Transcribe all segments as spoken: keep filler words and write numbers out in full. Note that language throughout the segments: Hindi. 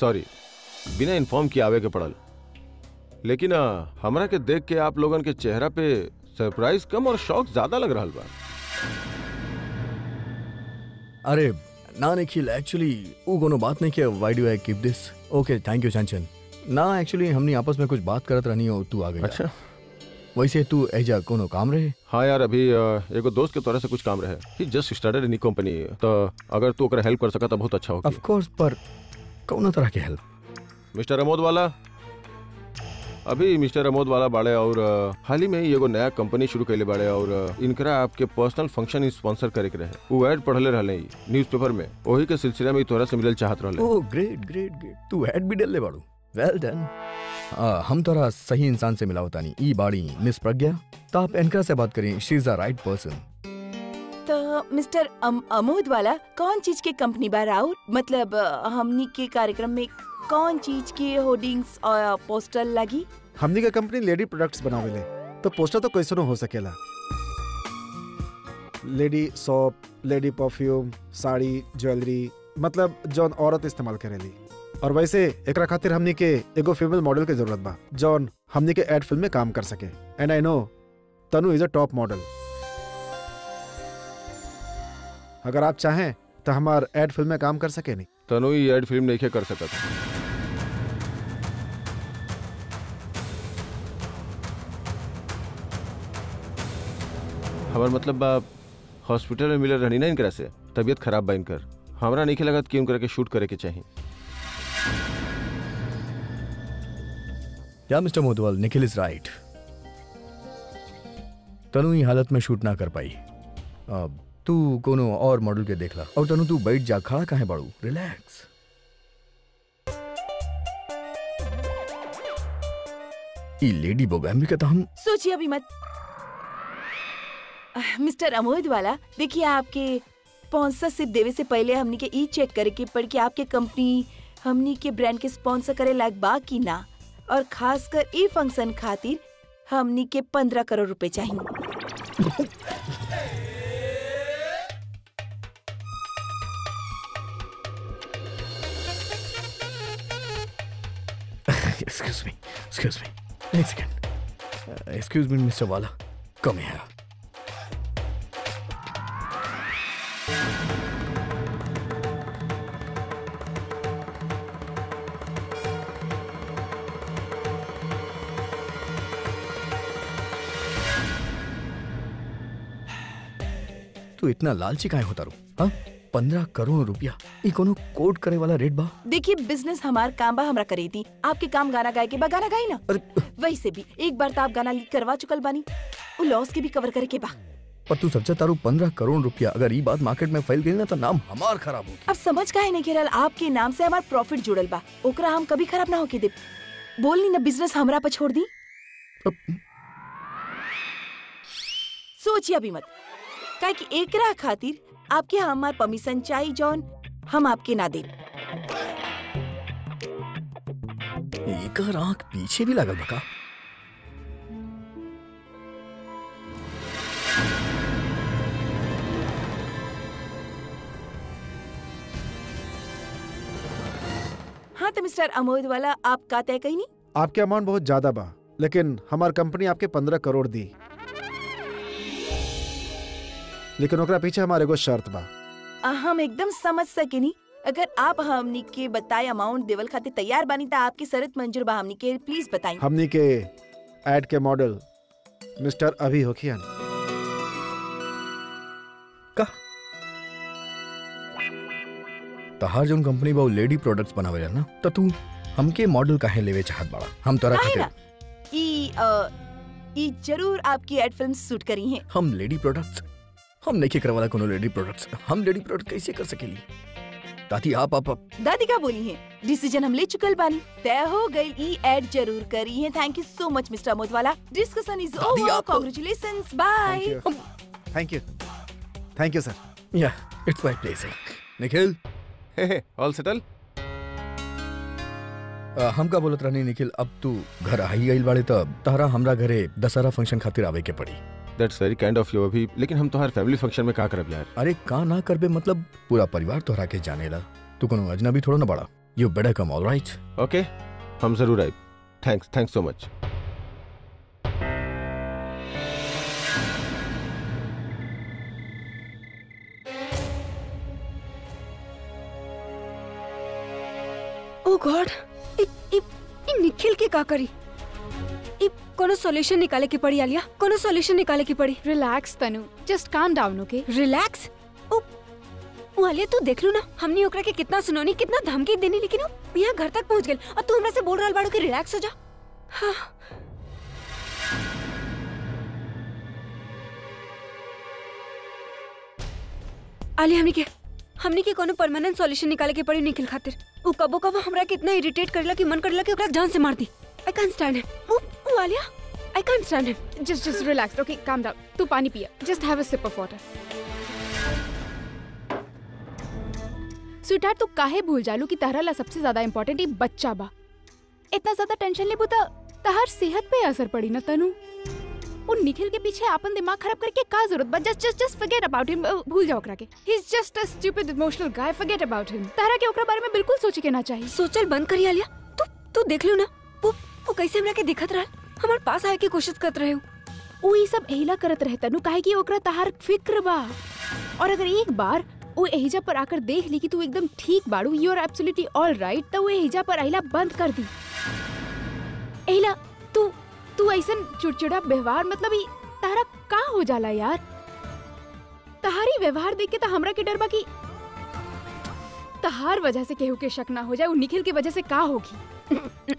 सॉरी, बिना इन्फॉर्म किए आवे के पड़ल। लेकिन हमरा के देख के आप लोगन के चेहरा पे सरप्राइज कम और शौक ज्यादा लग रहा बा। अरे ना निखिल, एक्चुअली वो कोनो बात नहीं किया। Why do I keep this? Okay thank you Chanchan. ना एक्चुअली हमने आपस में कुछ बात करत रहनी और तू आ गई। अच्छा वैसे तू एजा कोनो काम रहे? हाँ यार, अभी एगो दोस्त के तरह से कुछ काम रहे। He just started in company, तो अगर तू ओकरा हेल्प कर सका तो बहुत अच्छा होगा। ऑफ कोर्स, पर कौन तरह के हेल्प? मिस्टर अमोद वाला, अभी मिस्टर अमोद वाला बाड़े और हाल ही में ही एगो नया कंपनी शुरू कैले बाड़े और इनकरा आपके पर्सनल फंक्शन स्पॉन्सर करे के रहे। वो ऐड पढ़ले रहले न्यूज़पेपर में, वही के सिलसिले में तोरा से मिलल चाहत रहले। ओह ग्रेट ग्रेट ग्रेट, तू ऐड भी डलले बाड़ू, वेल डन। हम तोरा सही इंसान से मिलावता नहीं। ई बाड़ी मिस प्रज्ञा, तो आप इनकरा से बात करें, she is the right person. तो मिस्टर अमोद वाला कौन चीज के कंपनी बा राउर? मतलब हमनी के कार्यक्रम में कौन चीज की होर्डिंग्स और पोस्टर लगी? हमनी का कंपनी लेडी प्रोडक्ट्स बनावेले, तो पोस्टर तो कैसे हो सकेला। Lady soap, lady perfume, sari, jewellery, मतलब जौन औरत इस्तेमाल करेली। और वैसे एकरा खातिर हमनी के एगो फीमेल मॉडल के जरूरत बा जौन हमनी के एड फिल्म में काम कर सके। And I know Tanu is a top model. अगर आप चाहें तो हमार एड फिल्म में काम कर सके। नहीं तनु ये एड फिल्म नहीं कर सकता था। हमार मतलब बाप हॉस्पिटल में मिलर रहनी ना इनकरा से, तबियत खराब बा इनकर। हमरा नहीं लगत कि उनकरा के शूट करे के चाहिए। या mister Modwal, Nikhil is right. Tanu ही हालत में शूट ना कर पाई। अब तू कोनो और मॉडल के देखला। और तनु तू बैठ जा, खड़ा काहे बाड़ू, रिलैक्स। ई लेडी बोगैम्बी का तो हम सोचिया भी मत। मिस्टर अमोद वाला देखिए, आपके स्पॉन्सरशिप देवे से पहले हमनी के ई चेक करे के पड़ कि आपके कंपनी हमनी के ब्रांड के स्पॉन्सर करे लायक बा कि ना। और खास कर ई फंक्शन खातिर हमनी के पंद्रह करोड़ रुपए चाहिए। एक्सक्यूज मी, एक्सक्यूज मी एक सेकंड, एक्सक्यूज मी मिस्टर वाला, कम है। तो इतना लालची काहे होता रू? पंद्रह करोड़ रुपया ई कोनो कोड करे वाला रेट बा। देखिए बिजनेस हमार काम बा, हमरा करे थी। आपके काम गाना गाए के बा, गाना गाई ना। वैसे भी एक बार तो आप गाना लीक करवा चुकल बानी, उ लॉस के भी कवर करे के बा। पर तू समझ तारू पंद्रह करोड़ रुपया अगर ई बात मार्केट में फैल गई ना तो नाम हमार खराब होगी। अब समझ काहे नहीं खेल, आपके नाम से हमार प्रॉफिट जुड़ल बा, ओकरा हम कभी खराब ना होके दे। बोलनी ना बिजनेस हमरा पर छोड़ दी। सोचिया भी मत कि एकरा खातिर आपके हमार परमिशन चाहिए जॉन हम आपके ना दे। आंख पीछे भी लगल बका। हाँ तो मिस्टर अमोद वाला आप का तय कहीं नहीं? आपके अमाउंट बहुत ज्यादा बा, लेकिन हमार कंपनी आपके पंद्रह करोड़ दी, लेकिन ओकरा पीछे हमारे को शर्त बा। हम एकदम समझ सकेनी। अगर आप हमनी के बताए अमाउंट देवल खातिर तैयार बानी तो आपकी शर्त मंजूर बा। हमनी के प्लीज बताएं। हमनी के ऐड के मॉडल मिस्टर अभी होखियन का तहार जोन कंपनी बा लेडी प्रोडक्ट्स बनावेला ना, त तू हमके मॉडल काहे लेवे चाहत बाड़ा? हम तोरा खातिर ई ई जरूर आपकी ऐड फिल्म शूट करी है। हम लेडी प्रोडक्ट्स हम नहीं कर वाला कोनो लेडी प्रोडक्ट्स हम लेडी प्रोडक्ट कैसे कर सकेली? दादी आप आप, आप। दादी का बोली है, डिसीजन हम ले चुकल बानी, तय हो गई। ई ऐड जरूर करी है। Thank you so much mister Amod वाला, discussion is over, congratulations, bye. Thank you, thank you sir. Yeah it's my pleasure. Nikhil all settle. हम का बोलत रहनी निखिल, अब तू घर आई गइल बाड़े तब तहरा हमरा घरे दशहरा फंक्शन खातिर आवे के पड़ी। That's very kind of you अभी, लेकिन हम तोहार फैमिली फंक्शन में का करब यार? अरे का ना करबे मतलब पूरा परिवार तोहरा के जानेला, तू कोनो अजनबी थोड़ा ना बड़ा। You better come, all right? Okay, हम जरूर आए. Thanks, thanks so much. Oh God, ये ये ये निखिल के क्या करी? ये कोनो सॉल्यूशन निकाले की पड़ी आलिया, कोनो सॉल्यूशन निकाले की पड़ी. Relax तनु, just calm down, okay? Relax. Oh. Alia तू देख लू ना, हमने ओकरा के कितना सुनोनी कितना धमकी देनी, लेकिन वो यहाँ घर तक पहुँच गए और तू हमरा से बोल रहा बाड़ू कि रिलैक्स हो जा. हाँ। आलिया हमने के हमने के कोनो परमानेंट सॉल्यूशन निकाले के पड़ी निकल खातिर. वो कबो कबो हमरा कितना इरिटेट करला कि मन करला कि ओकरा जान से मार दी. I can't stand him. वो वो Alia I can't stand him. Just just relax, okay calm down. तू पानी पिया, just have a sip of water. Sweetheart तो काहे भूल जालू कि तहरा ला सबसे ज्यादा इम्पोर्टेंट ये बच्चा बा. इतना ज्यादा टेंशन लेबू तो तहार सेहत पे असर पड़ी ना तनु. उन निखिल के पीछे आपन दिमाग खराब करके का जरूरत बा. Just just just forget about him. भूल जाओ ओकरा के. He is just a stupid emotional guy. Forget about him. तहरा के ओकरा बारे में बिल्कुल सोचे के ना चाहिए. सोचल बंद करिया लिया. तू तू देख लो ना वो वो कैसे हमरा के दिखत रहा. हमार पास आए के कोशिश करत रहे. वो ई सब एहिला करत रहे तनु काहे कि ओकरा तहार फिक्र बा. और अगर एक बार वो एहिजा पर आकर देख ली कि तू एकदम ठीक बाड़ू, you are absolutely all right, तो वो एहिजा पर आइला बंद कर दी. एहिला तू तू ऐसा चिड़चिड़ा व्यवहार मतलब ही तारा का हो जाला यार. तहारी व्यवहार देख के तो हमरा के डर बा कि तहार वजह से केहू के शक ना हो जाए. वो निखिल के वजह से का होगी.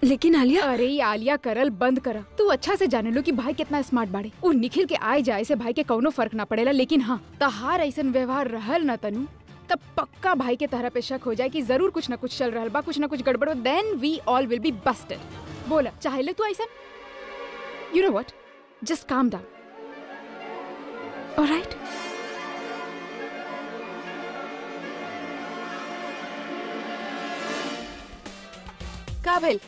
लेकिन आलिया, अरे आलिया करल बंद करा. तू अच्छा से जाने लो कि भाई कितना स्मार्ट बाड़े. वो निखिल के आए जाए से भाई के कौनो फर्क ना पड़ेला. लेकिन हाँ, तहार ऐसा व्यवहार रहल ना तनु तब पक्का भाई के तहरा पे शक हो जाए कि जरूर कुछ ना कुछ चल रहल बा, कुछ ना कुछ गड़बड़. Then we all will be busted. बोला चाहे ले तू ऐसा. You know what, just calm down, alright? का भइल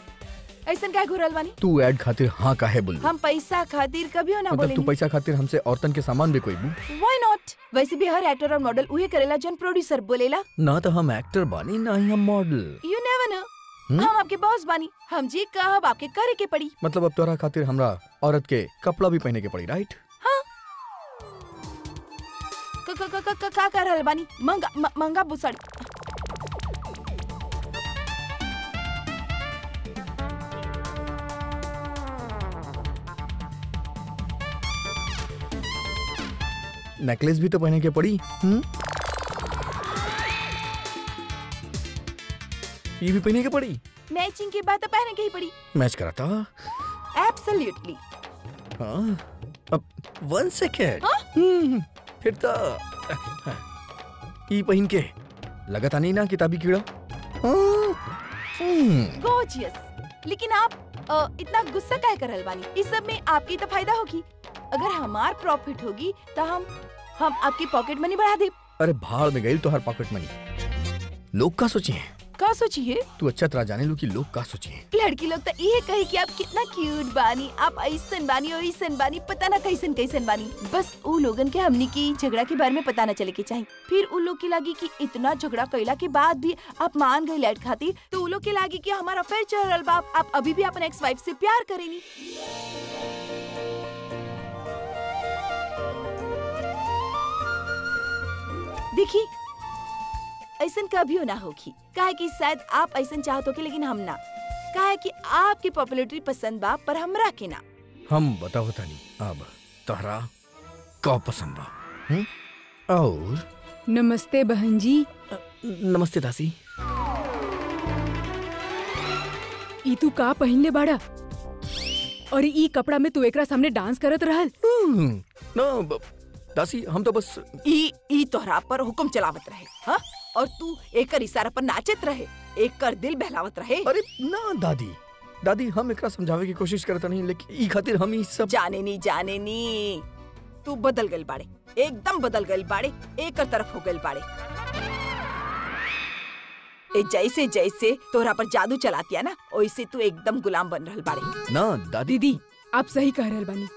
ऐसन का घुरल बानी तू ऐड खातिर? हां काहे बोल. हम पैसा खातिर कभियो ना बोलेनी. तू पैसा खातिर हमसे औरतन के सामान भी कोई बू? Why not? वैसे भी हर एक्टर और मॉडल उहे करेला जन प्रोड्यूसर बोलेला ना. तो हम एक्टर बानी ना ही हम मॉडल. You never know. हम आपके बॉस बानी. हम जी कहब आपके करे के पड़ी. मतलब अब तोरा खातिर हमरा औरत के कपड़ा भी पहने के पड़ी, राइट? हां. का का का का कर रहल बानी. मंगा मंगा बुसड़. नेकलेस भी तो पहने के पड़ी. हम्म, ये भी पहने के पड़ी. मैचिंग की बात तो पहने के ही पड़ी. मैच कराता एब्सोल्युटली. हाँ, अब वन सेकेंड. हम्म, फिर तो ये पहन के लगाता नहीं ना किताबी कीड़ा. गॉर्जियस. लेकिन आप आ, इतना गुस्सा काहे कर रहल बानी? इस सब में आपकी तो फायदा होगी. अगर हमार प्रॉफिट होगी तो हम हम आपकी पॉकेट मनी बढ़ा दे. अरे भाड़ में गई तो हर पॉकेट मनी. लोग का सोचिए, का सोचिए? तू अच्छा तरह जाने लो कि लोग का सोचिए. लड़की लोग तो ये कहे कि आप कितना क्यूट बानी, आप ऐसन बानी ओइसन बानी, पता ना कैसन कैसन बानी. बस वो लोगन के हमनी की झगड़ा के बारे में पता ना चले के चाहिए. फिर उन लोग के लगी कि इतना झगड़ा कैला के बाद भी आप मान गई लड़ खाती, तो उन लोग के लगी कि हमारा अफेयर चल रहा बाप, आप अभी भी अपने एक्स वाइफ से प्यार करेनी. देखी ऐसा कभी ना होगी. काहे कि शायद आप ऐसा चाहते हो लेकिन हम ना. काहे कि आपकी पॉपुलरिटी पसंद बा पर हमरा के ना. हम बताओ तानी अब तहरा का पसंद बा? हम्म. और नमस्ते बहन जी. नमस्ते दासी. ई तू का पहनले बाड़ा और ई कपड़ा में तू एकरा सामने डांस करत रहल? ना दासी, हम तो बस ई ई तोहरा पर हुक्म चलावत रहे. हाँ, और तू एकर इशारा पर नाचत रहे, एकर दिल बहलावत रहे. अरे ना दादी, दादी हम एकरा समझावे की कोशिश करता नहीं लेकिन ई खातिर हम ई सब जाने नी जाने नी. तू बदल गइल बाड़े, एकदम बदल गइल बाड़े, एकर तरफ हो गइल बाड़े. ए जैसे जैसे तोहरा पर जादू चलातिया ना ओइसे तू एकदम गुलाम बन रहल बाड़े. ना दादी, दीदी आप सही कह रहल बानी.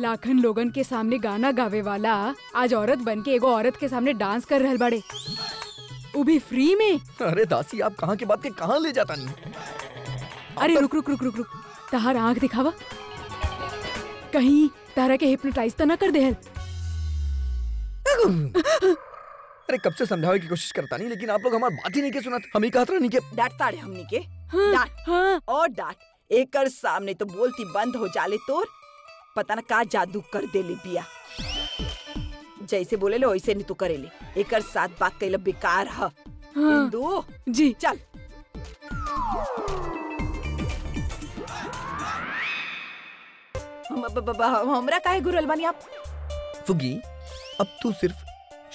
लाखन लोगन के सामने गाना गावे वाला आज औरत बन के एगो औरत के सामने डांस कर रहल बाड़े. वो भी फ्री में? अरे दासी आप कहाँ के बात के कहाँ ले जाता नहीं। अरे तर... रुक रुक रुक रुक रुक तार आँख दिखावा, कहीं तारा के हिप्नोटाइज तो ना कर दे। अरे कब से समझावे की कोशिश करता नहीं लेकिन आप लोग हमारी बात ही नहीं के सुना। हम ही कहता नहीं के डांटता रहे हमने के डांट हाँ। और डांट एक कर सामने तो बोलती बंद हो जाले तोर पता ना का जादू कर दे ले बिया। जैसे बोले लो वैसे नहीं तू करे ले, एक कर साथ बात कैला बेकार है हाँ। जी चल हमरा काहे गुरल बनी आप फुगी। अब तू सिर्फ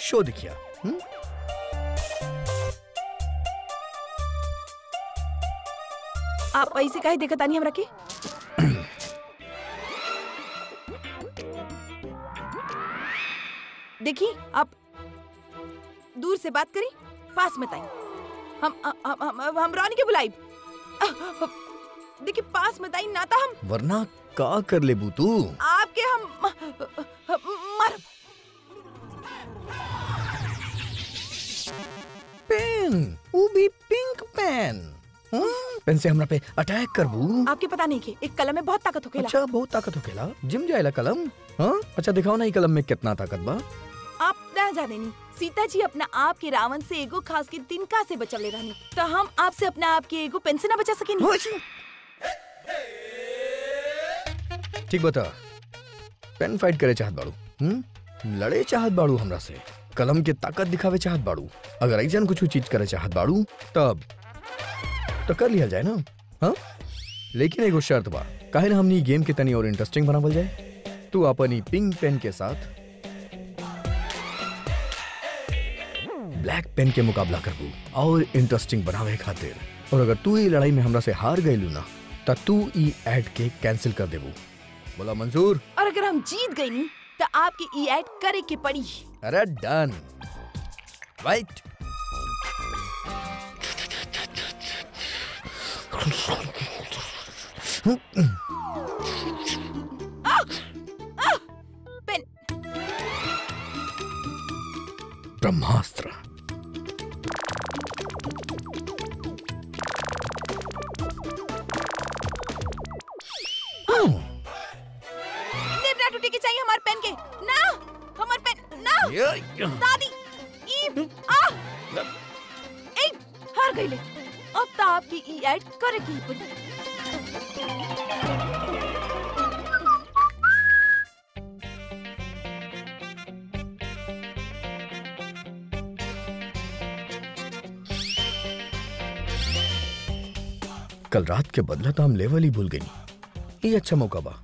शो दिखिया हुँ? आप ऐसे काहे देखता नहीं हमरा के? देखी आप दूर से बात करी पास मत आई। हम हम हम, हम रोनी के बुलाई देखी पास मत आई ना था हम वरना का कर ले बूतू आपके हम मर पेन वो भी पिंक पेन पेन से हमरा पे अटैक करबू। आपके पता नहीं के एक कलम में बहुत ताकत होखेला। अच्छा बहुत ताकत होखेला जिम जाएला कलम हाँ। अच्छा दिखाओ ना ये कलम में कितना ताकत बा। आप ना जाने नहीं सीता जी अपना आप के रावण से एगो खास के तिनका से बचा ले रहनी तो हम आपसे अपना आप के एगो पेन से ना बचा सके। ठीक बता पेन फाइट करे चाहत बाड़ू हम्म लड़े चाहत बाड़ू हमरा से कलम के ताकत दिखावे चाहत बाड़ू। अगर ऐसा कुछ चीज करे चाहत बाड़ू तब तो कर लिया जाए ना हाँ। लेकिन एगो शर्त बा काहे ना हमनी गेम के तनी और इंटरेस्टिंग बनावल जाए। तू अपनी पिंक पेन के साथ ब्लैक पेन के मुकाबला करबू और इंटरेस्टिंग बनावे खातिर। और अगर तू ये लड़ाई में हमरा से हार गइलू ना त तू ई ऐड के कैंसिल कर देबू। बोला मंजूर। और अगर हम जीत गए नहीं तो आपकी ई ऐड करे के पड़ी। अरे डन राइट। पेन ब्रह्मास्त्र चाहिए हमारे पेन के ना हमारे पेन ना दादी ई आ ए हार गई ले। अब तो आपकी ई ऐड करेगी कल रात के बदला तो हम लेवल ही भूल गई। ये अच्छा मौका बा।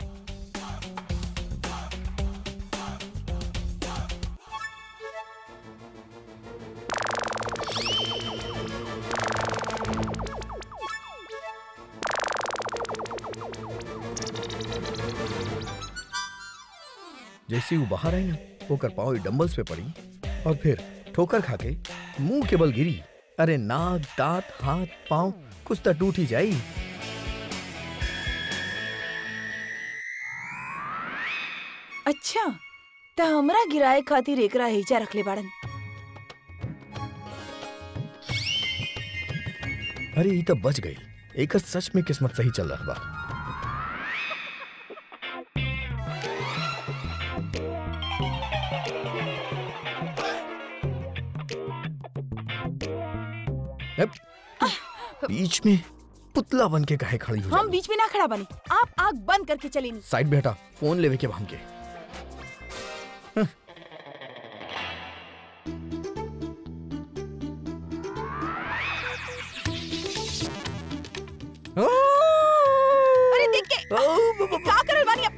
जैसे वो बाहर आई ना वो कर पाओ डंबल्स पे पड़ी और फिर ठोकर खाके मुंह केवल गिरी। अरे नाक दांत हाथ पांव कुछ तो टूट ही जाई। अच्छा तो हमरा गिराए खातिर एकरा हेजा रख ले बाड़न। अरे ये तो बच गई। एक सच में किस्मत सही चल रहा बा। बीच में पुतला बन के काहे खड़ी हो? हम बीच में ना खड़ा बने। आप आग बंद करके चले नहीं। साइड बेटा फोन लेवे के भाम के। अरे देख के क्या करल बानी आप?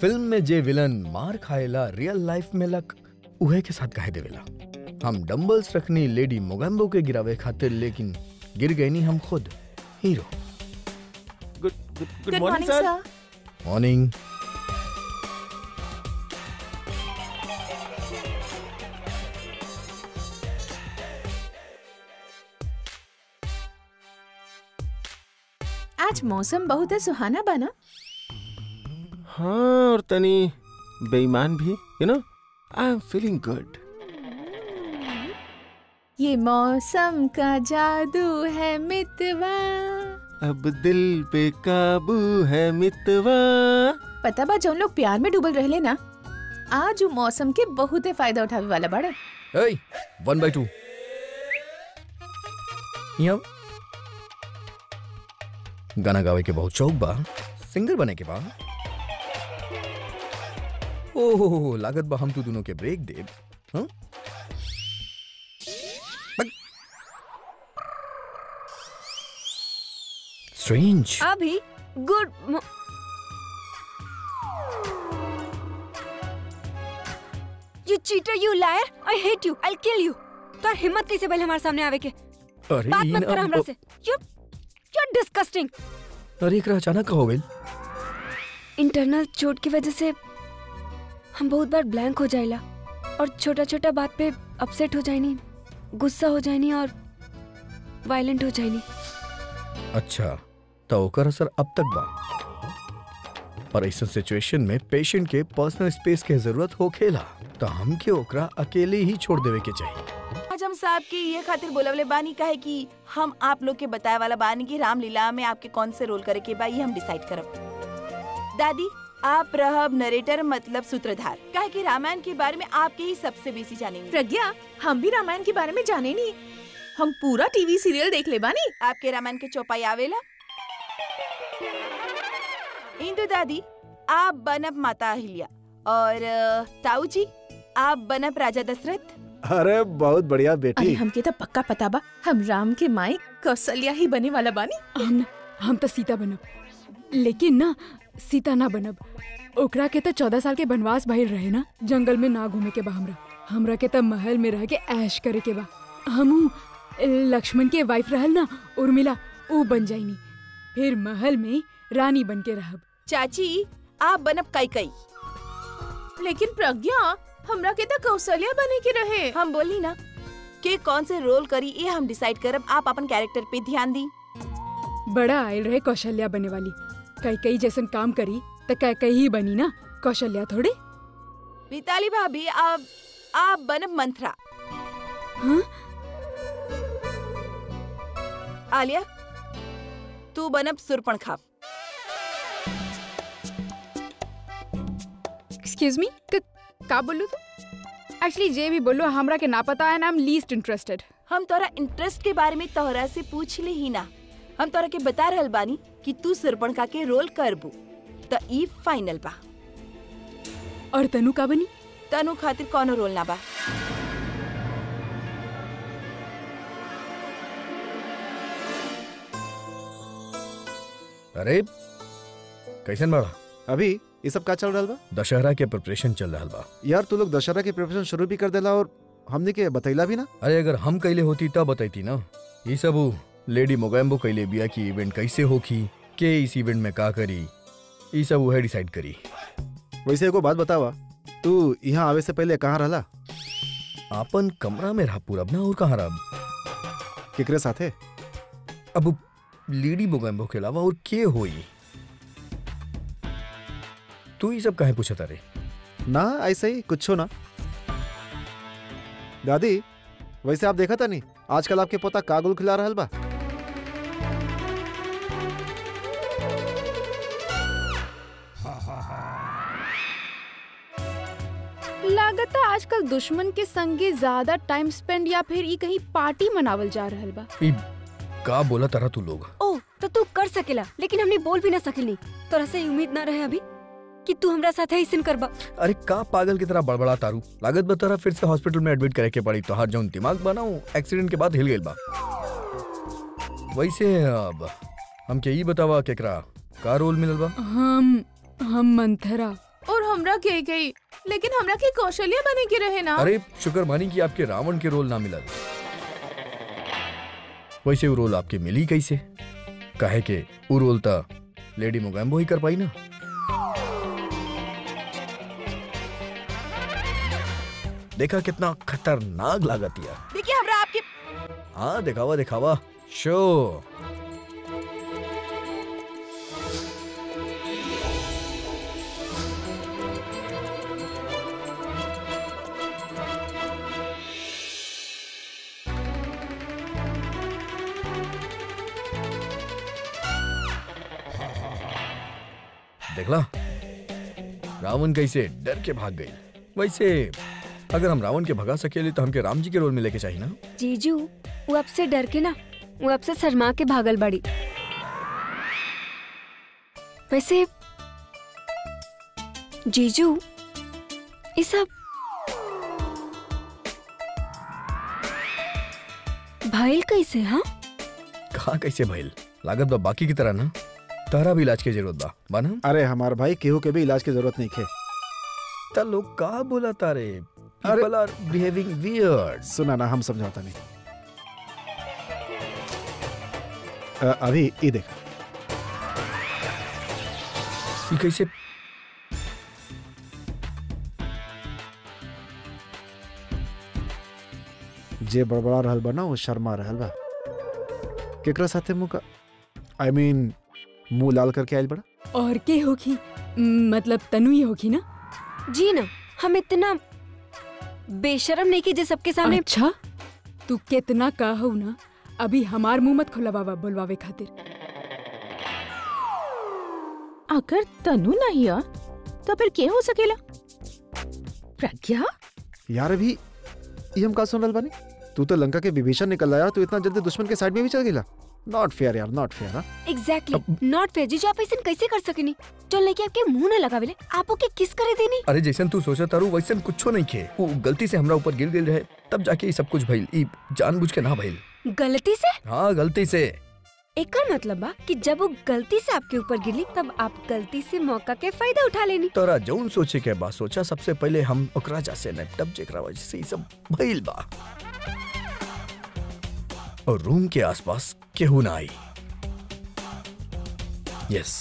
फिल्म में जे विलन मार खाएला रियल लाइफ में लक उहे के साथ काहे देवेला। हम डंबल्स रखनी लेडी मोगम्बो के गिरावे खातिर लेकिन गिर गए नहीं हम खुद hero. Good good morning sir. Morning. आज मौसम बहुत सुहाना बना। हाँ और तनी बेईमान भी, you know, I'm feeling good. ये मौसम का जादू है मितवा, अब दिल पे काबू है मितवा। पता बा जो लोग प्यार में डूबल रहे ना, आज वो मौसम के बहुत फायदा उठावे वाला बड़ा। Hey, one by two. यम गाना गावे के बहुत शौक बा, सिंगर बने के बा। ओह लागत बा हम तू दोनों के ब्रेक दे। हाँ स्ट्रेंज अभी good you cheater you liar I hate you I kill you. तो हिम्मत कैसे पहले हमारे सामने आवे के। अरे बात मत कर हमरा से। You you disgusting. अरे एक अचानक हो गई। इंटरनल चोट की वजह से हम बहुत बार ब्लैंक हो जाइला और छोटा छोटा बात पे अपसेट हो जाइनी, गुस्सा हो जाइनी और वायलेंट हो जाइनी। अच्छा तो ओकर असर अब तक बा, पर ऐसे सिचुएशन में पेशेंट के पर्सनल स्पेस के जरूरत हो खेला, तो हम के ओकरा अकेले ही छोड़ देवे के चाहिए। आज हम साहब के ये खातिर बोलवले बानी काहे कि हम आप लोग के बताए वाला बानी कि रामलीला में आपके कौन से रोल करे के बा, ये हम डिसाइड करब। दादी आप रहब नरेटर मतलब सूत्रधार, काहे कि रामायण के बारे में आपके ही सबसे बेसी जानेंगे। प्रज्ञा हम भी रामायण के बारे में जाने नहीं, हम पूरा टीवी सीरियल देख ले बानी। आपके रामायण के चौपाई आवेला। इंदु दादी आप बनब माता अहिल्या और ताऊ जी आप बनब राजा दशरथ। अरे बहुत बढ़िया बेटी। अरे हमके तो पक्का पता बा हम राम के माई कौशल्या ही बने वाला बानी। हम तो सीता बनब, लेकिन न सीता ना बनब। ओकरा के तो चौदह साल के बनवास भइल रहे ना, जंगल में ना घूमे के बा। हमरा हमरा के तो महल में रह के ऐश करे के बा। हमू लक्ष्मण के वाइफ रहल ना उर्मिला, ऊ बन जाइनी, फिर महल में रानी बन के रहब। चाची आप बनब कैकई। लेकिन प्रज्ञा हमरा के तो कौशल्या बने के रहे। हम बोली ना के कौन से रोल करी ये हम डिसाइड करब, आप अपन कैरेक्टर पे ध्यान दी। बड़ा आयल रहे कौशल्या बने वाली, कैकई जैसन काम करी तो कैकई ही बनी ना, कौशल्या थोड़े। मिताली भाभी आप आप बनब मंथरा। हाँ? आलिया तू बनब सुरपण खाप। एक्सक्यूज मी का बोलू तू? एक्चुअली जे भी बोलो हमरा के ना पता है ना, हम लीस्ट इंटरेस्टेड। हम तोरा इंटरेस्ट के बारे में तोहरा से पूछ ले ही ना, हम तोरा के बता रहल बानी कि तू सुरपणखा के रोल करबू तो ई फाइनल बा। और तनु का बनी? तनु खातिर कोनो रोल ना बा। अरे कैसन बा अभी ये सब का चल रहल बा? दशहरा के प्रिपरेशन चल रहल बा। यार तू लोग दशहरा के प्रिपरेशन शुरू भी कर देला और हमने के बतैला भी ना। अरे अगर हम कैले होती तब बतैती ना। ये सब लेडी मोगैम्बो कैले बिया की इवेंट कैसे होखी, के इस इवेंट में का करी, ई सब वह डिसाइड करी। वैसे एगो बात बतावा, तू यहाँ आवे से पहले कहाँ रहला? आपन कमरा में रहा पूरब ना, और कहाँ रहा केकरे साथे? अब लेडी मोगैम्बो के अलावा और के होई? तू ये सब काहे पूछता रे? ना ऐसे ही कुछ हो ना। दादी वैसे आप देखा था नहीं आजकल आपके पोता कागुल खिला रहल बा? लगता आजकल दुश्मन के संगे ज्यादा टाइम स्पेंड या फिर ई कहीं पार्टी मनावल जा रहल बा। ई का बोला तारा तू लोग? ओ तो तू कर सकेला, लेकिन हमने बोल भी ना सकेली। तोरा से उम्मीद ना रहे अभी कि तू हमरा साथ ऐसन करबा। अरे का पागल की तरह बड़बड़ा तारू, लागत बा तारा फिर से हॉस्पिटल में एडमिट करे के पड़ी। तोहार जौन दिमाग बनाऊ एक्सीडेंट के बाद हिल गेल बा। वैसे अब हमके ई बतावा केकरा का रोल मिलल बा? हम हम मंथरा और हमरा के गई, लेकिन हमरा के कौशल्या बने के रहे ना। अरे शुक्र मानी कि आपके रावण के रोल ना मिला। वैसे वो रोल आपके मिली कैसे, काहे के वो रोल ता लेडी मोगैम्बो ही कर पाई ना। देखा कितना खतरनाक लागत है। देखिए हमरा आपके हाँ दिखावा दिखावा शो। देखला रावण कैसे डर के भाग गई। वैसे अगर हम रावण के भगा सकेले तो हमके राम जी के रोल में लेके चाहिए ना। जीजू वो आपसे डर के ना वो आपसे शर्मा के भागल बड़ी। वैसे जीजू इस सब भाईल कैसे हाँ? कहाँ कैसे भाईल? लागत बा बाकी की तरह ना तारा भी इलाज की जरूरत बा बाना। अरे हमारे भाई केहू के भी इलाज की जरूरत नहीं खे। ता लोग का बोला तारे पीपल आर बिहेविंग वियर्ड। सुना ना हम समझाता नहीं। अभी ये देख ये कैसे जे बड़बड़ा रहल बा ना वो शर्मा रहल बा केकरा साथे मुका आई मीन मुंह लाल करके आयल बड़ा। और के होगी मतलब तनु ही होगी ना। जी ना हम इतना बेशरम नहीं कि जे सबके सामने। अच्छा तू कितना कहू ना अभी हमार मुंह मत खुलवावा बोलवावे खातिर। अगर तनु नहीं आ तो फिर के हो सकेला? प्रज्ञा यार अभी ये हम का सुनल बनी। तू तो लंका के विभीषण निकल आया तू इतना जल्दी दुश्मन के साइड में भी चल गेला। नॉट फेयर यार not fair. Exactly not fair. जीजू आप ऐसा कैसे कर सकेनी? चल लेके आपके मुंह न लगावे ले आपो के किस करे देनी। अरे जैसन तू सोचा तारू वैसन कुछ नहीं खे। वो गलती से हमरा ऊपर गिर गिर रहे तब जाके ये सब कुछ भइल। ई जानबूझ के ना भइल। गलती से? हाँ गलती से। एक मतलब बा कि जब वो गलती से आपके ऊपर गिरली तब आप गलती से मौका के फायदा उठा लेनी। तोरा जौन सोचे के बा सोचा सबसे पहले हम ओकरा जैसे निपटब जेकरा वजह से ये सब भइल बा। और रूम के आसपास केहू ना आई। यस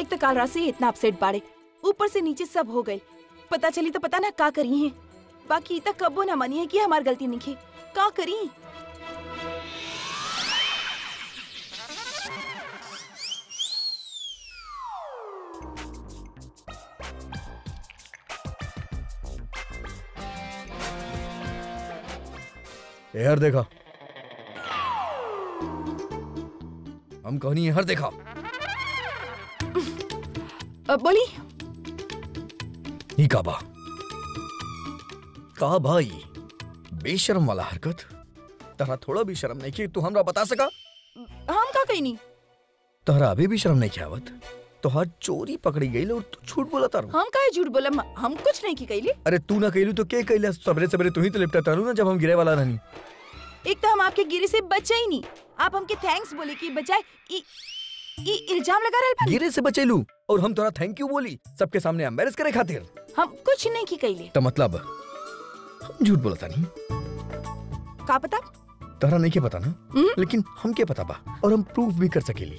एक तो काल रात से इतना अपसेट बाड़े ऊपर से नीचे सब हो गए पता चली तो पता ना का करी है। बाकी इतना कबो ना मानिए कि हमारी गलती नहीं है का करी। हर देखा हम कहनी है हर देखा। अब बोली का बा का भाई बेशरम वाला हरकत तारा थोड़ा भी शर्म नहीं की। तू हमरा बता सका हम का कहीं नहीं। तारा अभी भी शर्म नहीं की आवत तो हाथ चोरी पकड़ी गई और तू झूठ बोला तारू। हम काहे झूठ बोला हम कुछ नहीं की कहली। अरे तू ना कहलू तो के कहला सबरे सबरे तू ही तो लिपटा तारू ना जब हम गिरे वाला रहनी। एक तो हम आपके गिरे से बचे ही नहीं आप हमके थैंक्स बोले की बजाय इल्जाम लगा रहे गिरे से बचे लू और हम तोरा थैंक यू बोली सबके सामने एम्बैरेस करे खातिर। हम कुछ नहीं की कहली तो मतलब हम झूठ बोला तानी। का पता तारा नहीं के पता ना लेकिन हम के पता बा और हम प्रूफ भी कर सकेली।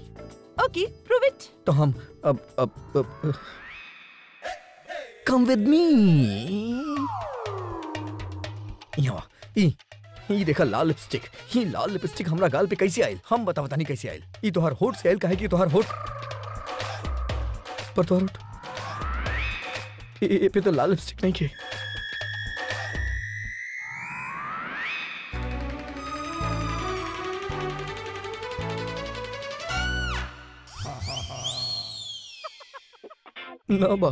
Okay prove it. तो हम अब अब कम विद मी। यहाँ ई ये देखा लाल लिपस्टिक ये लाल लिपस्टिक हमरा गाल पे कैसे आयल हम बता बतानी कैसे आयल। ये तोहर होठ से आयल काहे कि तोहर होठ पर तोहर होठ ये पे तो लाल लिपस्टिक नहीं के। ना बा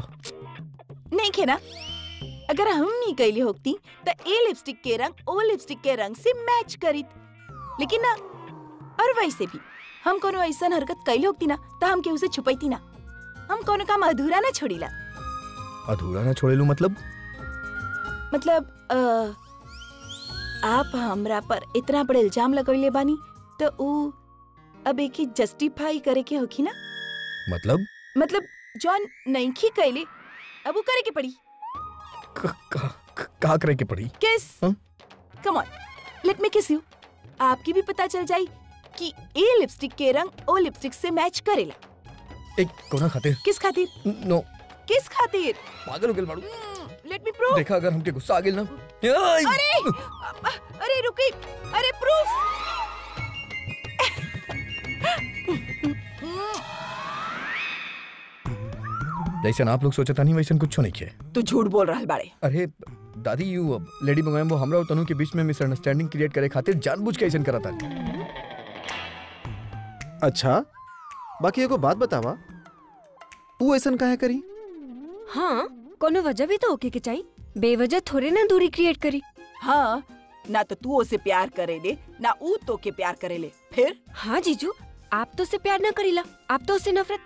नहीं खेना। अगर हम नहीं कैली होती तो ए लिपस्टिक के रंग ओ लिपस्टिक के रंग से मैच करित लेकिन ना। और वैसे भी हम कोनो ऐसा हरकत कैली होती ना तो हम केहू से छुपैती ना। हम कोनो काम अधूरा ना छोड़ीला। अधूरा ना छोड़ेलू मतलब मतलब आ, आप हमरा पर इतना बड़ा इल्जाम लगौले बानी तो उ अब एकी जस्टिफाई करे के होखी ना। मतलब मतलब जॉन नहीं की कैली अब वो करे के पड़ी। का करे के पड़ी? किस? कम ऑन लेट मी किस यू। आपकी भी पता चल जाए कि ए लिपस्टिक के रंग ओ लिपस्टिक से मैच करेला। एक कोना खातिर? किस खातिर? नो किस खातिर? पागल हो गए मारू। Let me proof. देखा अगर हमके गुस्सा आ गया ना। अरे अरे रुकी अरे प्रूफ। जैसे आप लोग सोचता नहीं वैसे कुछ नहीं है। तू झूठ बोल रहा है बाड़े। अरे दादी यू अब लेडी मंगाए वो हमरा और तनु के बीच में मिसअंडरस्टैंडिंग क्रिएट करे खातिर जानबूझ के ऐसा कराता है। अच्छा बाकी एगो बात बतावा, तू ऐसा काहे करी? हाँ, कोनो वजह भी तो होके के चाहिए, बेवजह थोड़े ना दूरी क्रिएट करी। हाँ, ना तो तू उसे प्यार करेले ना ऊ तो के प्यार करेले, फिर? हाँ जीजू, आप तो उसे प्यार ना करीला, आप तो उसे नफरत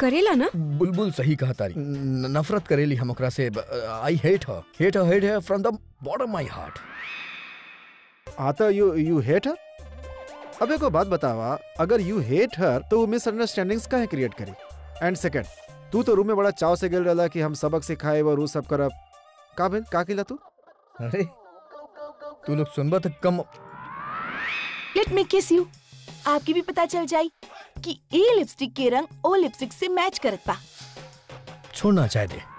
करेला ना। बुलबुल सही कहा तारी, नफरत करेली हम ओकरा से। I hate her, hate her, hate her from the bottom my heart. आता यू यू हेट हर? अब एक बात बतावा, अगर यू हेट हर तो मिसअंडरस्टैंडिंग्स काहे क्रिएट करी? एंड सेकंड, तू तो रूम में बड़ा चाव से गेल रहला कि हम सबक सिखाए और ऊ सब करब, का बे का किला तू? अरे तू लोग सुनबा त कम। लेट मी किस यू, आपकी भी पता चल जाए कि ए लिपस्टिक के रंग ओ लिपस्टिक से मैच करत बा। छोड़ना चाहिए।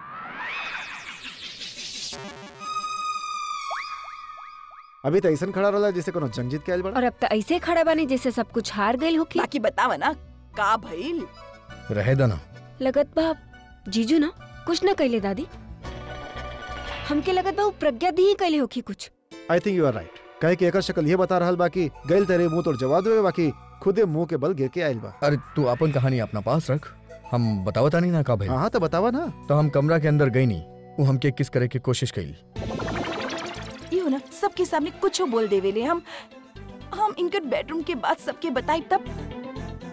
अभी तो ऐसा खड़ा रहला जैसे कोनो जंग जीत के आइल बड़ा, और अब तो ऐसे खड़ा बानी जैसे सब कुछ हार गइल होकी। बाकी बतावा ना का भइल? रहे दना लगत बाप जीजू ना कुछ ना कहले दादी, हमके लगत बा प्रज्ञा दी कहले होकी कुछ। I think you are right, कहे के एकर शक्ल ये बता रहल बाकी गइल तेरे मुंह तोड़ जवाब देवे, बाकी खुदे मुंह के बल गिर के आइल बा। अरे तू अपन कहानी अपना पास रख, हम बतावता नहीं ना का भाई। हां तो बतावा ना। तो हम कमरा के अंदर गई नहीं, वो हमके किस करे की कोशिश कइल, यो ना सबके सामने कुछ बोल देवेले। हम हम इनके बेडरूम के बाद सबके बताई तब,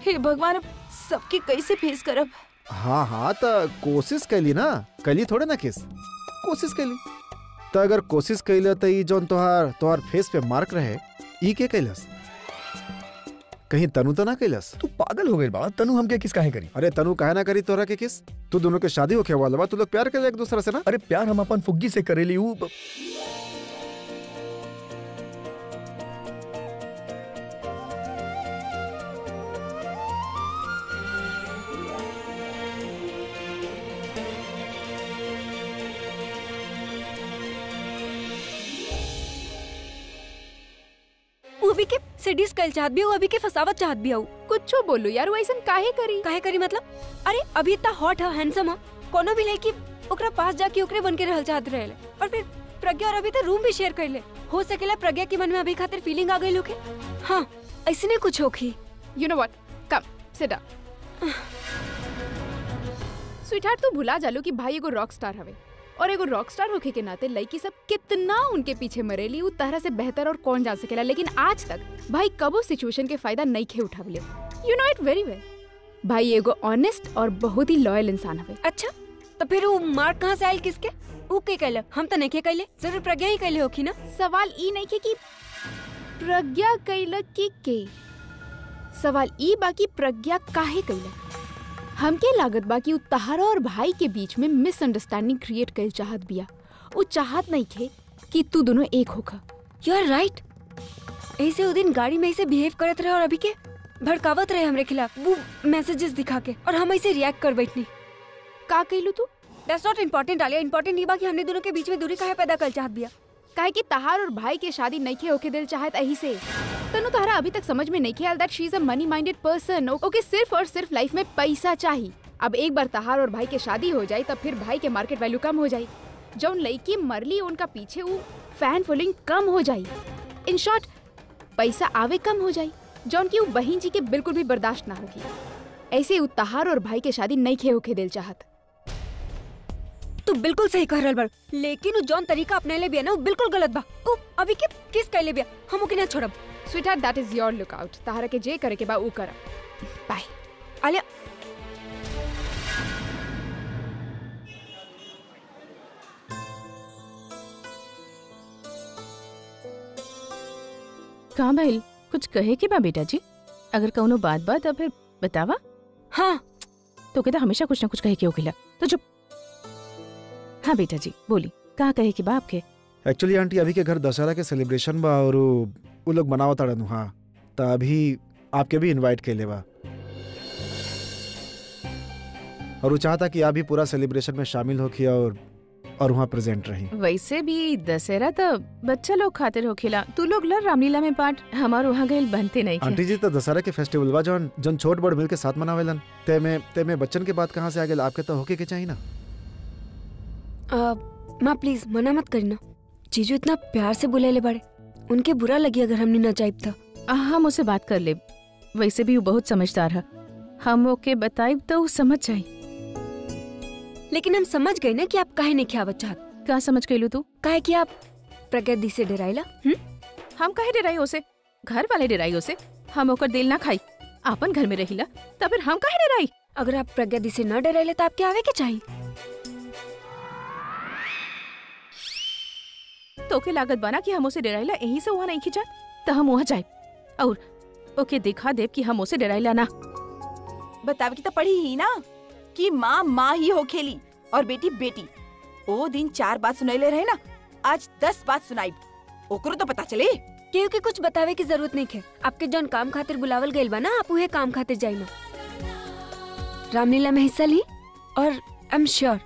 हे भगवान सबके कैसे फेस करब? हां हां तो कोशिश कइली ना, कइली थोड़े ना किस, कोशिश कइली। तो अगर कोशिश कइला त ई जोन तोहार तोहार फेस पे मार्क रहे, ई के कइलस? कहीं तनु तो ना कैलस? तू पागल हो गई बाबा, तनु हमके किस काहे करी? अरे तनु काहे ना करी तोरा के किस? तू दोनों के शादी होके वाला बा, तू लोग प्यार करे एक दूसरे से ना। अरे प्यार हम अपन फुग्गी से करेली ऊ। अभी के सेडिस कल चाहत भी हो, अभी के फसावत चाहत भी हो। कुछ बोलो यार, वो ऐसा काहे करी? काहे करी मतलब? अरे अभी इतना हॉट है, हैंडसम है, कोनो भी लड़की ओकरा पास जाके ओकरे बन के रहल चाहत रहेले। और फिर प्रज्ञा और अभी तो रूम भी शेयर करले, हो सकेला प्रज्ञा के मन में अभी खातिर फीलिंग आ गई होके। हां ऐसने कुछ होखी। You know what, come sit down sweetheart. तू भुला जालो कि भाई एगो रॉक स्टार हवे, और एगो रॉक स्टार होके के नाते लड़की सब कितना उनके पीछे मरेली, उ तरह से बेहतर और कौन जान सकेला। लेकिन आज तक भाई कबो सिचुएशन के फायदा नहीं खे उठावले। You know it very well, भाई एगो ऑनेस्ट और बहुत ही लॉयल इंसान हवे। अच्छा तो फिर उ मार्क कहां से आइल किसके? उ के कहले, हम त नहीं के कहले, जरूर प्रज्ञा ही कहले होखी ना। सवाल ई नहीं के कि प्रज्ञा कहले कि के, सवाल ई बाकी प्रज्ञा काहे कहले? हमके लागत बाकी तहारा और भाई के बीच में मिसअंडरस्टैंडिंग क्रिएट कर चाहत बिया, वो चाहत नहीं खे कि तू दोनों एक होखा। यू आर राइट, ऐसे वो दिन गाड़ी में ऐसे बिहेव करत रहे और अभी के भड़कावत रहे हमरे खिलाफ, वो मैसेजेस दिखा के, और हम ऐसे रिएक्ट कर बैठनी। का कहलू तू? That's not important Alia, important ये बा कि हमने दोनों के बीच में दूरी काहे पैदा कर चाहत बिया? काहे कि तहार और भाई के शादी नहीं खे होके दिल चाहत एही से। तनु तहरा अभी तक समझ में नहीं खेल that she is a money minded person. Okay, सिर्फ और सिर्फ लाइफ में पैसा चाहिए। अब एक बार तहार और भाई के शादी हो जाए तब फिर भाई के मार्केट वैल्यू कम हो जाए, जौन लड़की मरली उनका पीछे वो फैन फॉलोइंग कम हो जाए। इन शॉर्ट पैसा आवे कम हो जाए, जौन की वो बहन जी के बिल्कुल भी बर्दाश्त ना होगी। ऐसे वो तहार और भाई के शादी नहीं खे होके दिल चाहत। तू बिल्कुल सही कह रहल बड़, लेकिन वो जौन तरीका अपनैले बिया ना वो बिल्कुल गलत बा। ओ अभी के किस कहले बिया, हम ओके ना छोड़ब। Sweetheart that is your lookout, तहारा के जे करे के बा वो कर। बाय आलिया। का भाई कुछ कहे के बा बेटा जी? अगर कोनो बात बा तब फिर बतावा। हां तो कहता हमेशा कुछ ना कुछ कहे के होखेला, तो चुप। हाँ बेटा जी बोली, कहाँ कहे कि बाप के? एक्चुअली आंटी अभी के घर दशहरा के सेलिब्रेशन बा और वो लोग मनावा ताड़न। हाँ तो अभी आपके भी इनवाइट केले बा, और वो चाहता कि आप भी पूरा सेलिब्रेशन में शामिल होखी और और वहाँ प्रेजेंट रही। वैसे भी दशहरा तो बच्चा लोग खातिर होखेला, तू लोग लड़ रामलीला में पार्ट, हमार वहाँ गए बनते नहीं। आंटी जी तो दशहरा के फेस्टिवल बा जौन जौन छोट बड़ मिल के साथ मनावेलन, तेमे तेमे बच्चन के बात कहाँ से आ गए? आपके तो होके के चाहिए ना। माँ प्लीज मना मत करना, जीजू इतना प्यार से बुले ले बड़े, उनके बुरा लगी अगर हमने ना चाहिए था। हम उसे बात कर ले, वैसे भी वो बहुत समझदार है। हम ओके बताई तो समझ जाए। लेकिन हम समझ गए ना कि आप काहे नहीं आवत चाहत। का समझ गए तू? काहे कि आप प्रगति दी से डराइला? हम काहे डराई ओसे? घर वाले डराई ओसे। हम ओकर दिल ना खाई, आपन घर में रहिला तब फिर हम काहे डराई। अगर आप प्रगति से न डराइले तो आप क्या आवे के चाहिए? तो के लागत बना कि हम उसे डराइला, यही से वहाँ नहीं खिंचा तो हम वहाँ जाए और ओके दिखा देव कि हम उसे डराइला ना। बतावे की तो पढ़ी ही ना कि माँ माँ ही हो खेली और बेटी बेटी। ओ दिन चार बात सुनाइले रहे ना, आज दस बात सुनाई। ओकरो तो पता चले केहू के कुछ बतावे की जरूरत नहीं है। आपके जौन काम खातिर बुलावल गइल बा ना, आप उहे काम खातिर जाइलो। रामलीला में हिस्सा ली और आई एम श्योर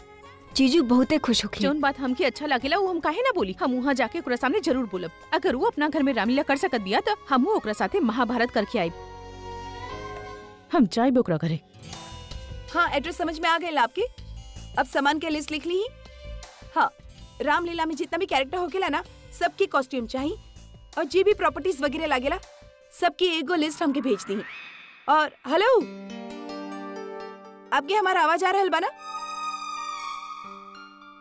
जीजू बहुते खुश होगी। जौन बात हमके अच्छा लगेला वो हम काहे ना बोली। हम वहाँ जाके ओकरा सामने जरूर बोलब। अगर वो अपना घर में रामलीला कर सकत बिया तो हम ओकरा साथे महाभारत करके आये। हम जाइब ओकरा घरे। हाँ, एड्रेस समझ में आ गए आपके। अब सामान के लिस्ट लिख ली। हाँ, रामलीला में जितना भी कैरेक्टर होकेला ना सबकी कॉस्ट्यूम चाहिए और जी भी प्रॉपर्टीज वगैरह लागेला सबकी एगो लिस्ट हमके भेज दी। और हेलो, आपके हमारा आवाज आ रहल बा ना?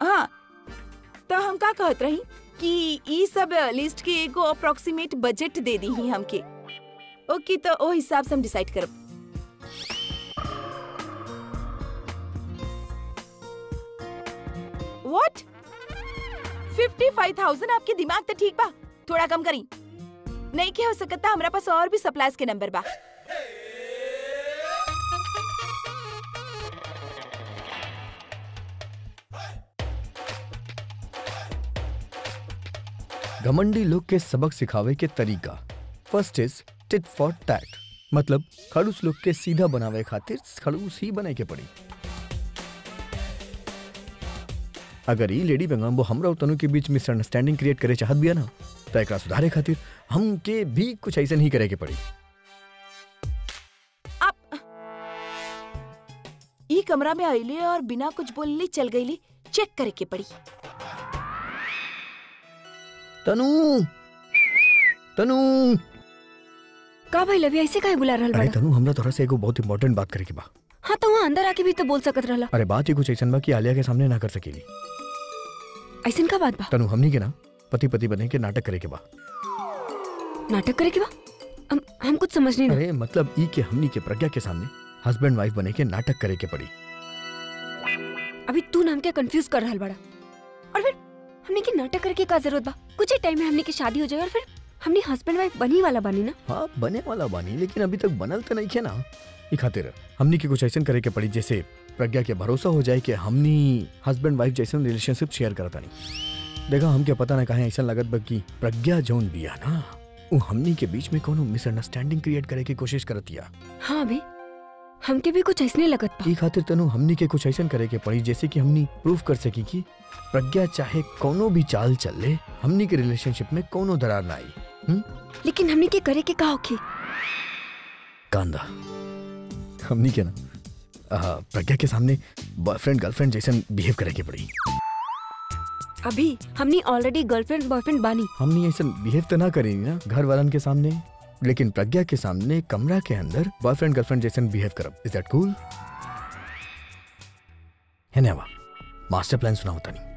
हाँ, तो हम का कहत रही कि ई सब लिस्ट के एगो अप्रोक्सीमेट बजट दे दी ही हमके। ओके, तो ओ हिसाब से हम डिसाइड करब। व्हाट? पचपन हज़ार? आपके दिमाग तो ठीक बा, थोड़ा कम करी। नहीं क्या हो सकता, हमारे पास और भी सप्लायर्स के नंबर बा। घमंडी लोग के सबक सिखावे के तरीका। First is tit for tat, मतलब खड़ूस लोग के सीधा बनावे खातिर खड़ूस ही बने के पड़ी। अगर ये लेडी बेंगम वो हमरा और तनु के बीच मिसअंडरस्टैंडिंग क्रिएट करे चाहत बिया ना तो एकरा सुधारे खातिर हमके भी कुछ ऐसा नहीं करे के पड़ी। आप ई कमरा में आइले और बिना कुछ बोलले चल गईली, चेक करे के पड़ी। तनु तनु का भाई लवी ऐसे काहे बुला रहल बा? अरे तनु, हमरा तोरा से एगो बहुत इंपॉर्टेंट बात करे के बा। हाँ, तो वहाँ अंदर आके भी तो बोल सकत रहला। अरे बात ही कुछ ऐसा बा कि आलिया के सामने ना कर सकेली। ऐसन का बात बा? तनु, हमनी के ना पति पति बने के नाटक करे के बा। नाटक करे के बा? हम, हम कुछ समझ नहीं। अरे मतलब ई के हमनी के प्रज्ञा के सामने हस्बैंड वाइफ बने के नाटक करे के पड़ी। अभी तू नाम के कंफ्यूज कर रहल बड़ा। और फिर हमनी के नाटक करे के का जरूरत बा? कुछ ही टाइम में हमनी के शादी हो जाए और फिर हमनी हस्बैंड वाइफ बनी वाला बानी ना। हाँ, बने वाला बानी, लेकिन अभी तक बनल तो नहीं है ना। ई खातिर हमनी के कुछ ऐसा करे के पड़ी जैसे प्रज्ञा के भरोसा हो जाए कि हमनी हस्बैंड वाइफ जैसा रिलेशनशिप शेयर करता नहीं। देखा, हमके पता ना कहे ऐसा लगत बा कि प्रज्ञा जौन बिया ना वो हमनी के बीच में कोनो मिसअंडरस्टैंडिंग क्रिएट करे की कोशिश करतिया। हाँ बे, हमके भी कुछ ऐसा लगत बा। ई खातिर तनु हमनी के कुछ ऐसा करे के पड़ी जैसे कि हमनी प्रूफ कर सकी कि प्रज्ञा चाहे कोनो भी चाल चल ले हमनी के रिलेशनशिप में कोनो दरार ना आई। लेकिन हमनी के करे के का होके? कांदा हमनी के ना प्रज्ञा के सामने बॉयफ्रेंड गर्लफ्रेंड जैसा बिहेव करे के पड़ी। अभी हमनी ऑलरेडी गर्लफ्रेंड बॉयफ्रेंड बानी, हमनी ऐसा बिहेव तो ना करी ना घर वालन के सामने, लेकिन प्रज्ञा के सामने कमरा के अंदर बॉयफ्रेंड गर्लफ्रेंड जैसा बिहेव करब। Is that cool? है ना? वा मास्टर प्लान सुना होता नहीं।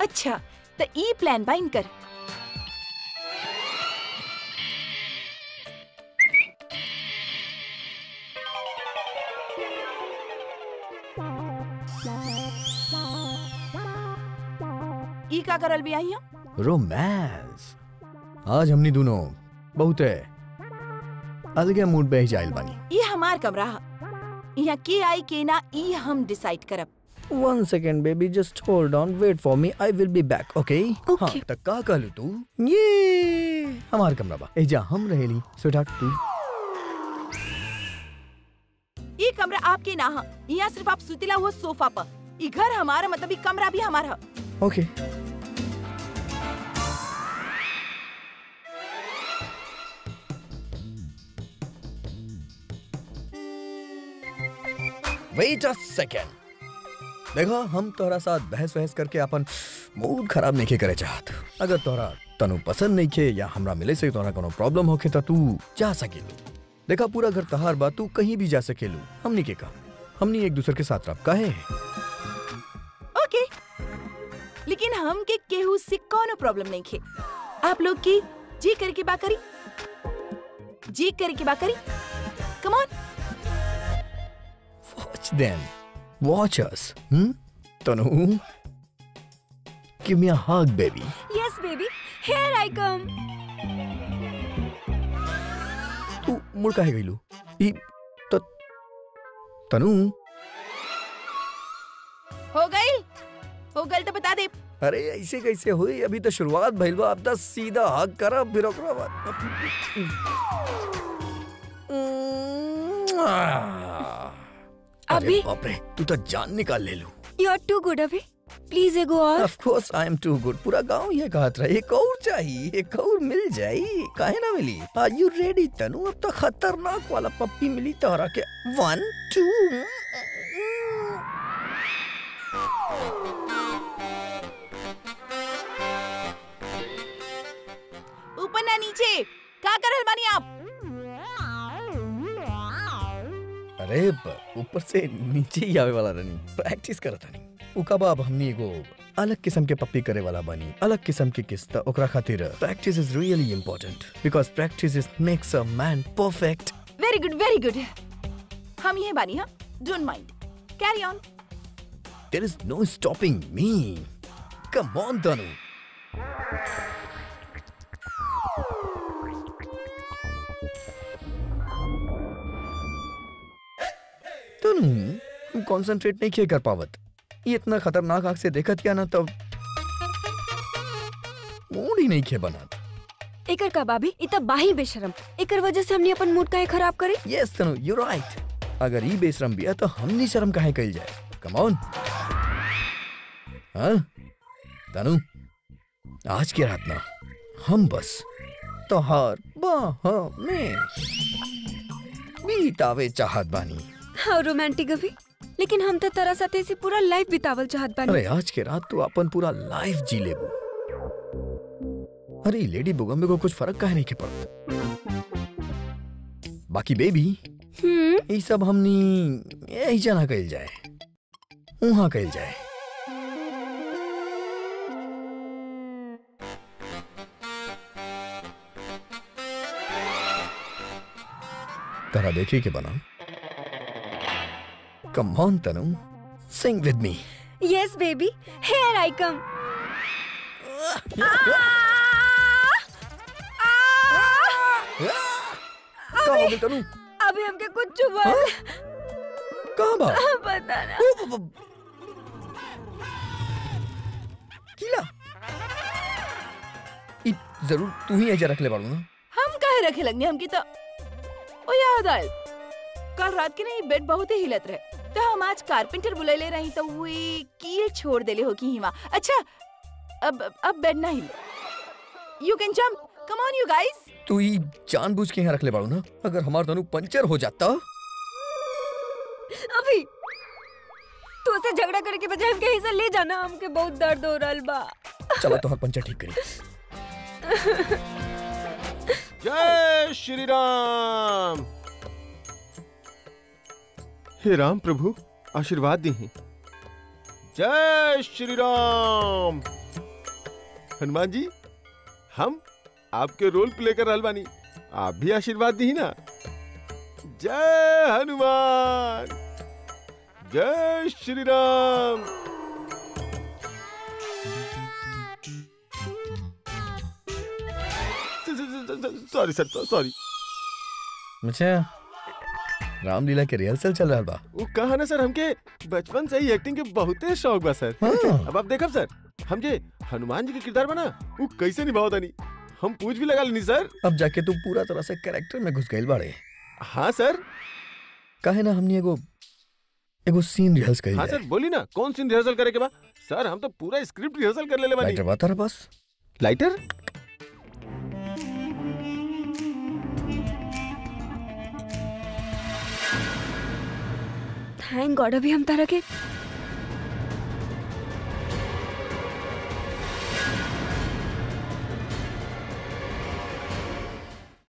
अच्छा, तो ई प्लान बाइन कर। ई का करल भी आई हम? रोमांस। आज हमनी दोनों बहुत अलग मूड पे ही जाइल बानी। ये हमार कमरा है, यहाँ के आई के ना ई हम डिसाइड करब। One second, baby. Just hold on. Wait for me. I will be back. Okay? Okay. हाँ, तक का कहलू तू? ये हमार कमरा बा। एजा हम रहेली। सुधाक तू। ये कमरा आपके ना है। यहाँ सिर्फ आप सुतिला हुआ सोफा पर। ये घर हमारा, मतलब ये कमरा भी हमारा। Okay. Wait a second. देखा हम तोहरा साथ बहस वहस करके अपन मूड खराब नहीं करे चाहत। अगर तोहरा तनु पसंद नहीं खे या हमरा मिले से तोहरा कोनो प्रॉब्लम होखे तो तू जा सकेलू। देखा पूरा घर तहार बा, तू कहीं भी जा सकेलू। हमनी के काम हमनी एक दूसरे के साथ रब का है। ओके, लेकिन हम के केहू से कोनो प्रॉब्लम नहीं खे। आप लोग की जी करके बा करी, जी करके बा करी। Come on watch them, watch us. hmm Tanu, give me a hug baby. Yes baby, here I come. तू मुड़ काहे गइलू? ई त तनु हो गई हो गल तो बता दे। अरे ऐसे कैसे हुई, अभी तो शुरुआत भइल बा। अब तो सीधा हग करब फिर ओकरा बाद। अबे बाप रे, तू तो जान निकाल ले लू। You are too good अबे, please go on. Of course I am too good. पूरा गांव ये कहत रहा एक और चाहिए, एक और मिल जाए, काहे ना मिली। Are you ready तनु? अब तो खतरनाक वाला पप्पी मिली तोहरा के। One two. ऊपर ना नीचे, क्या कर रहल बानी आप? अरे ऊपर से नीचे ही आवे वाला रनी, प्रैक्टिस करता नहीं। उकाबाब हमनी एगो अलग किस्म के पप्पी करे वाला बनी, अलग किस्म के किस्ता। ओकरा खातिर practice is really important, because practice is makes a man perfect. Very good very good, हम ये बानी। हां, don't mind, carry on. There is no stopping me, come on Tanu. तुम कॉन्सेंट्रेट नहीं किए कर पावत। ये इतना खतरनाक आँख से देखत क्या ना, तब मूड ही नहीं किए बनात। एकर का बाबी इतना बाही बेशरम, एकर वजह से हमने अपन मूड काहे खराब करे। Yes Tanu, you right. अगर ये बेशरम बिया तो हमने शर्म काहे कइल जाए। Come on. हां तनु, आज के रात ना हम बस तोहार बाह में बीतावे चाहत बानी। हाँ, रोमांटिक अभी, लेकिन हम तो तरह साथे से पूरा लाइफ बितावल चाहत बानी। अरे आज के रात तो अपन पूरा लाइफ जी लेबो। अरे लेडी बुगम्बे को कुछ फर्क काहे नहीं के पड़त। बाकी बेबी ये सब हमनी यही जाना कहिल जाए, वहाँ कहिल जाए। तरह देखी के बना। Come on, Tanu. Sing with me. Yes, baby. Here I come. कहाँ हो गई तनु? अभी हमके कुछ चुभा। कहाँ बा? पता ना। किला। इत जरूर तू ही ऐसा रखले बालू ना। हम काहे रखे लगने, हमकी तो ओ याद आये। कल रात के नहीं बेड बहुत ही हिलत रहे, तो हम आज कारपेंटर बुला ले रही तो वे कील छोड़ देले हो की हिमा। अच्छा अब अब बेड ना हिल, you can jump, come on you guys. तू ही जानबूझ के यहाँ रख ले बाड़ू ना, अगर हमार तनु पंचर हो जाता। अभी तू से झगड़ा करने के बजाय हमके हिस्सा ले जाना, हमके बहुत दर्द हो रहा बा। चलो तोहर पंचर ठीक करी। जय श्री राम। हे राम प्रभु आशीर्वाद दीही। जय श्री राम। हनुमान जी हम आपके रोल प्ले कर रहल बानी, आप भी आशीर्वाद दीही ना। जय हनुमान, जय Shri Ram. Sorry sir, sorry. मुझे रामलीला के रिहर्सल चल रहा बा। वो कहा ना सर, हमके बचपन से ही एक्टिंग के बहुते शौक बा सर। हाँ। अब आप देखब सर, हम जे हनुमान जी के किरदार बना वो कैसे निभावत नहीं, हम पूछ भी लगा लेनी सर। अब जाके तू पूरा तरह से कैरेक्टर में घुस गइल बाड़े। हाँ सर, काहे ना हमनी एगो एगो सीन रिहर्सल कइल। हां सर बोली ना, कौन सीन रिहर्सल करे के बा सर? हम तो पूरा स्क्रिप्ट रिहर्सल कर लेले बानी। लाइटर बता रे बस। लाइटर? थैंक गॉड अभी हम तारा के